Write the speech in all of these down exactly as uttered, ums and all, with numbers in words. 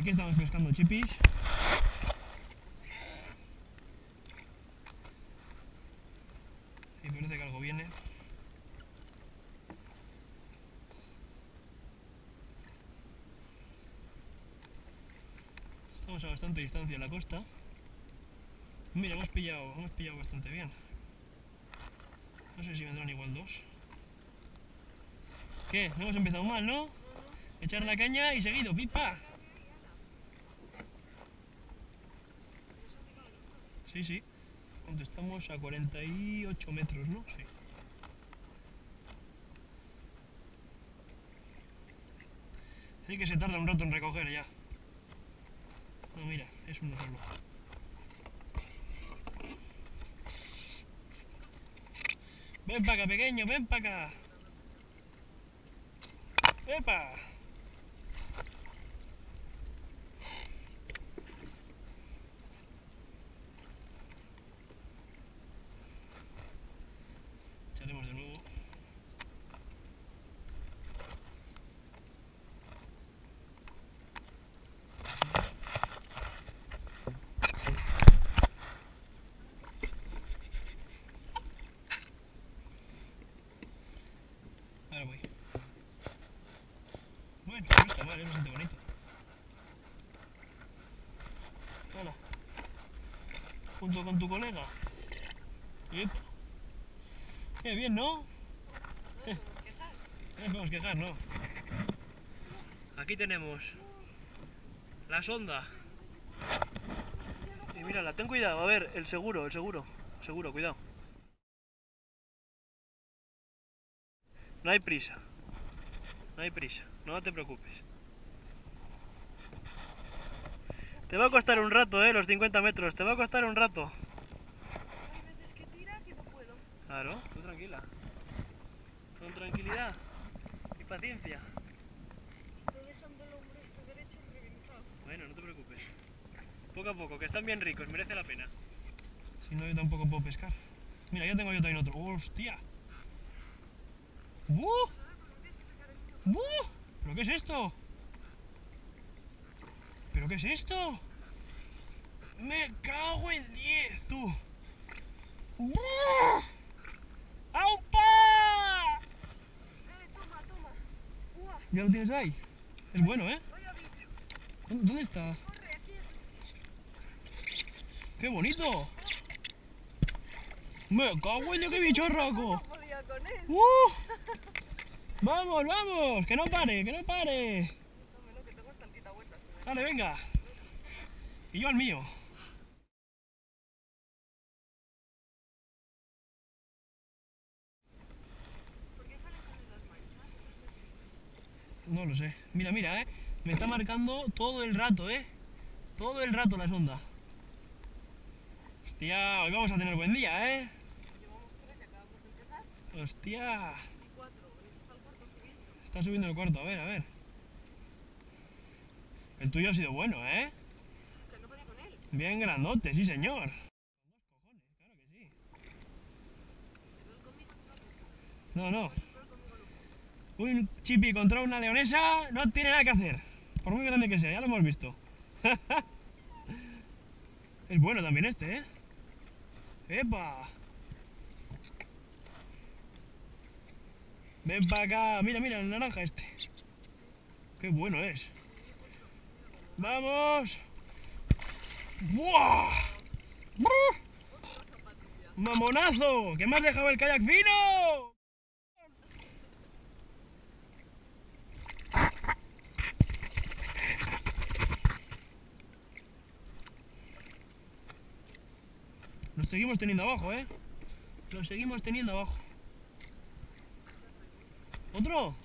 Agenta mieszkam do ciebie. Y parece que algo viene. Estamos a bastante distancia de la costa. Mira, hemos pillado, hemos pillado bastante bien. No sé si vendrán igual dos. ¿Qué? No hemos empezado mal, ¿no? Echar la caña y seguido, pipa. Sí, sí. Estamos a cuarenta y ocho metros, ¿no? Sí. Así que se tarda un rato en recoger ya. No, mira, es un hacerlo. Ven para acá, pequeño, ven para acá. ¡Epa! Echaremos de nuevo. Ahora voy. Bueno, no está mal, es bastante bonito. Hola. Junto con tu colega. Yep. Qué bien, ¿no? ¿Qué tal? No nos podemos quejar, ¿no? Aquí tenemos la sonda. Y mírala, ten cuidado, a ver, el seguro, el seguro, seguro, cuidado. No hay prisa. No hay prisa, no te preocupes. Te va a costar un rato, eh, los cincuenta metros, te va a costar un rato. Hay veces que tira que no puedo. Claro, tú tranquila. Con tranquilidad y paciencia. Estoy dejando el hombro este derecho improvisado. Bueno, no te preocupes. Poco a poco, que están bien ricos, merece la pena. Si no, yo tampoco puedo pescar. Mira, ya tengo yo también otro. ¡Hostia! ¡Uh! ¡Uh! ¿Pero qué es esto? ¿Pero qué es esto? ¡Me cago en diez, tú! ¡Uh! ¡Aupa! Eh, toma, toma. Uah. ¿Ya lo tienes ahí? Es bueno, ¿eh? ¿Dónde está? ¡Qué bonito! ¡Me cago en diez, qué bichorraco! ¡Uh! Vamos, vamos, que no pare, que no pare. No, no, que tengo tantita vuelta. Dale, venga. Y yo al mío. ¿Por qué salen con las manchas? No lo sé. Mira, mira, eh. Me está marcando todo el rato, eh. Todo el rato la sonda. Hostia, hoy vamos a tener buen día, eh. Llevamos tres y acabamos de empezar. Hostia. Está subiendo el cuarto, a ver, a ver. El tuyo ha sido bueno, ¿eh? Pero no podía con él. Bien grandote, sí señor. Con dos cojones, claro que sí. No, no. Un chipi contra una leonesa no tiene nada que hacer. Por muy grande que sea, ya lo hemos visto. Es bueno también este, ¿eh? ¡Epa! Ven para acá, mira, mira, el naranja este. Qué bueno es. Vamos. ¡Buah! ¡Buah! ¡Mamonazo! ¡Que me has dejado el kayak fino! Lo seguimos teniendo abajo, ¿eh? Lo seguimos teniendo abajo. ¿Otro?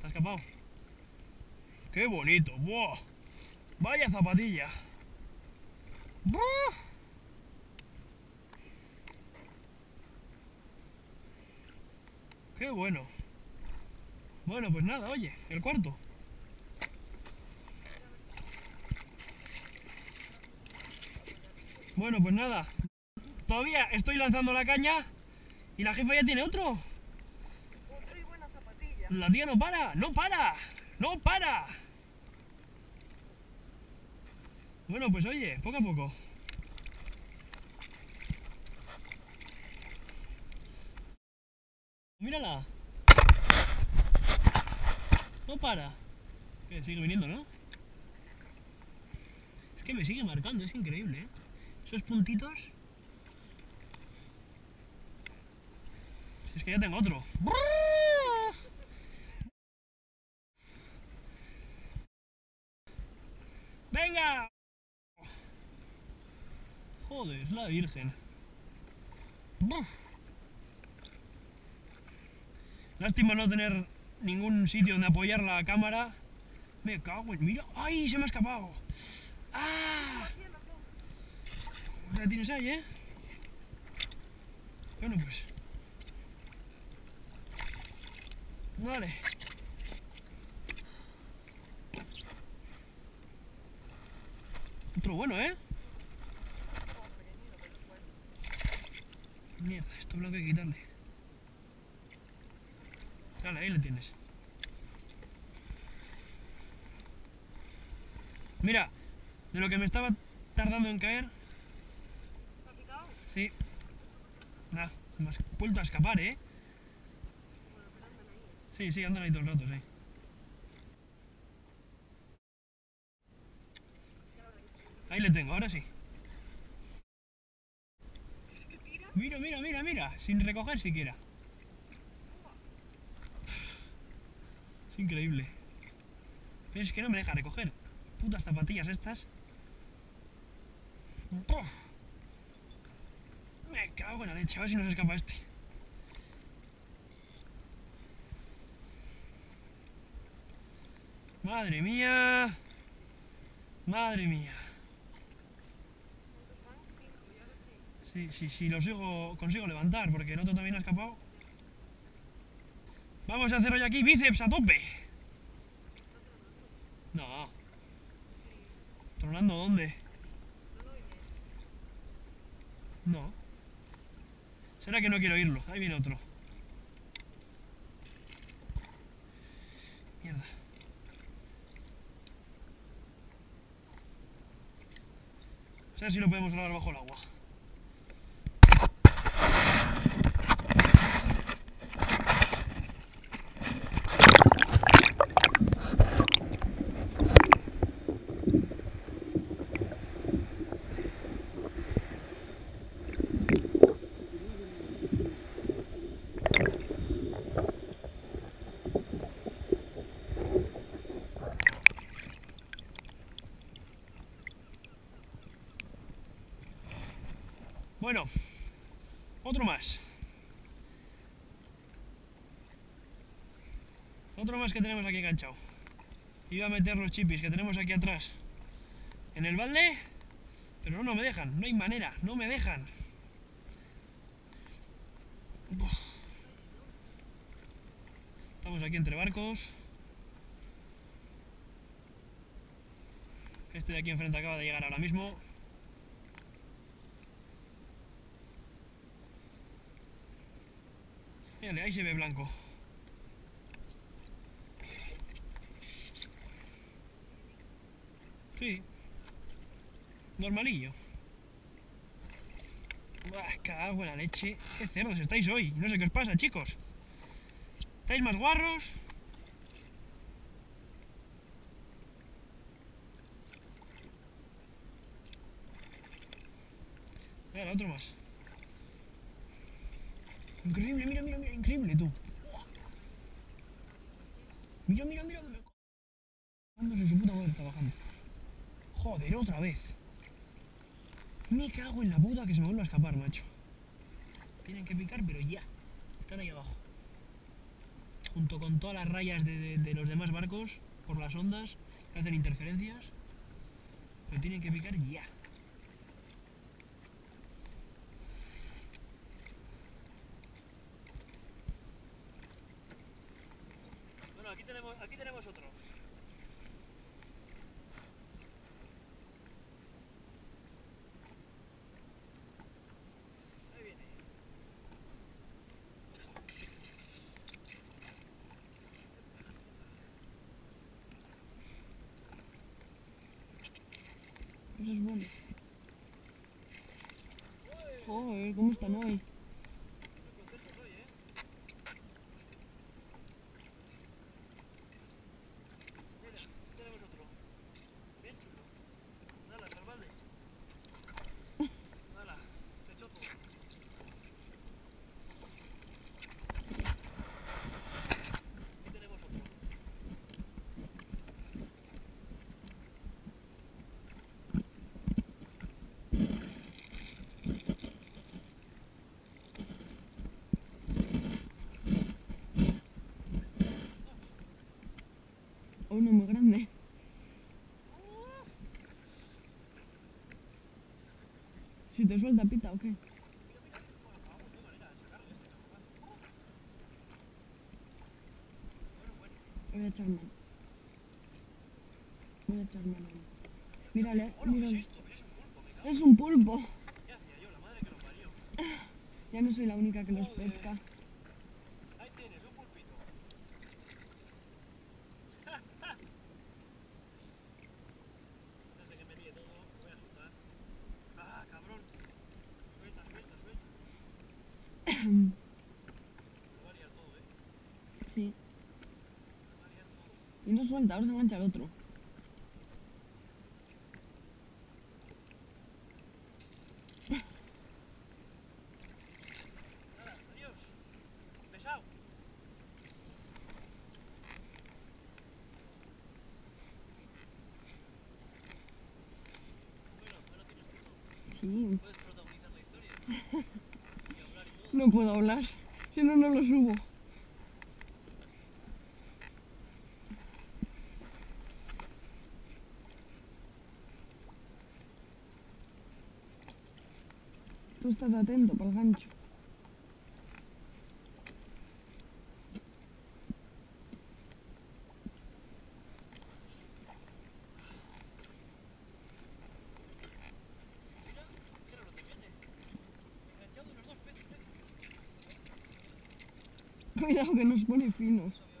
¿Te ha escapado? ¡Qué bonito! ¡Buah! ¡Vaya zapatilla! ¡Buah! ¡Qué bueno! Bueno, pues nada, oye, el cuarto. Bueno, pues nada. Todavía estoy lanzando la caña. ¿Y la jefa ya tiene otro? Otro y buena zapatilla. La mía no para, no para, no para. Bueno, pues oye, poco a poco. Mírala. No para. Eh, sigue viniendo, ¿no? Es que me sigue marcando, es increíble, ¿eh? Esos puntitos. Si es que ya tengo otro. ¡Venga! Joder, la virgen. Lástima no tener ningún sitio donde apoyar la cámara. Me cago en... Mira, ¡ay! Se me ha escapado. ¡Ah! La tienes ahí, ¿eh? Bueno, pues... Vale. Otro bueno, ¿eh? Mierda, esto me lo tengo que quitarle. Dale, ahí lo tienes. Mira, de lo que me estaba tardando en caer... ¿Te ha picado? Sí. Nada, me has vuelto a escapar, ¿eh? Bueno, pero andan ahí. Sí, sí, andan ahí todos los ratos, ¿eh? Ahí le tengo, ahora sí. Mira, mira, mira, mira, sin recoger siquiera. Es increíble. Pero es que no me deja recoger. Putas zapatillas estas. ¡Puf! Me cago en la leche, a ver si nos escapa este. Madre mía. Madre mía. Sí, sí, sí, lo sigo, consigo levantar, porque el otro también ha escapado. Vamos a hacer hoy aquí bíceps a tope. No. ¿Tronando dónde? No. Será que no quiero oírlo. Ahí viene otro. Mierda. A ver si lo podemos grabar bajo el agua. Bueno, otro más. Otro más que tenemos aquí enganchado. Iba a meter los chipis que tenemos aquí atrás en el balde, pero no, no me dejan, no hay manera, no me dejan. Uf. Estamos aquí entre barcos. Este de aquí enfrente acaba de llegar ahora mismo. Mírale, ahí se ve blanco. Sí. Normalillo. Buah, cago en la leche. Qué cerdos estáis hoy. No sé qué os pasa, chicos. ¿Estáis más guarros? Mira, otro más. Increíble, mira, mira, mira, increíble tú. Mira, mira, mira. Dándose su puta madre, está bajando. Joder, otra vez. Me cago en la puta que se me vuelve a escapar, macho. Tienen que picar, pero ya. Están ahí abajo. Junto con todas las rayas de, de, de los demás barcos, por las ondas, que hacen interferencias. Pero tienen que picar ya. Aquí tenemos, aquí tenemos otro. Ahí viene. Mira, joder, ¿cómo están hoy? Uno muy grande. Si te suelta pita o qué. Voy a echar mano. Voy a echar mano. Mírale, mírale. Es un pulpo. Ya no soy la única que los pesca. Sí. Y no suelta, ahora se engancha el otro. Nada, adiós. Pesado. Bueno, ahora tienes todo. Sí. Puedes protagonizar la historia. No puedo hablar, si no, no lo subo. Tú estás atento para el gancho. Cuidado que nos pone finos.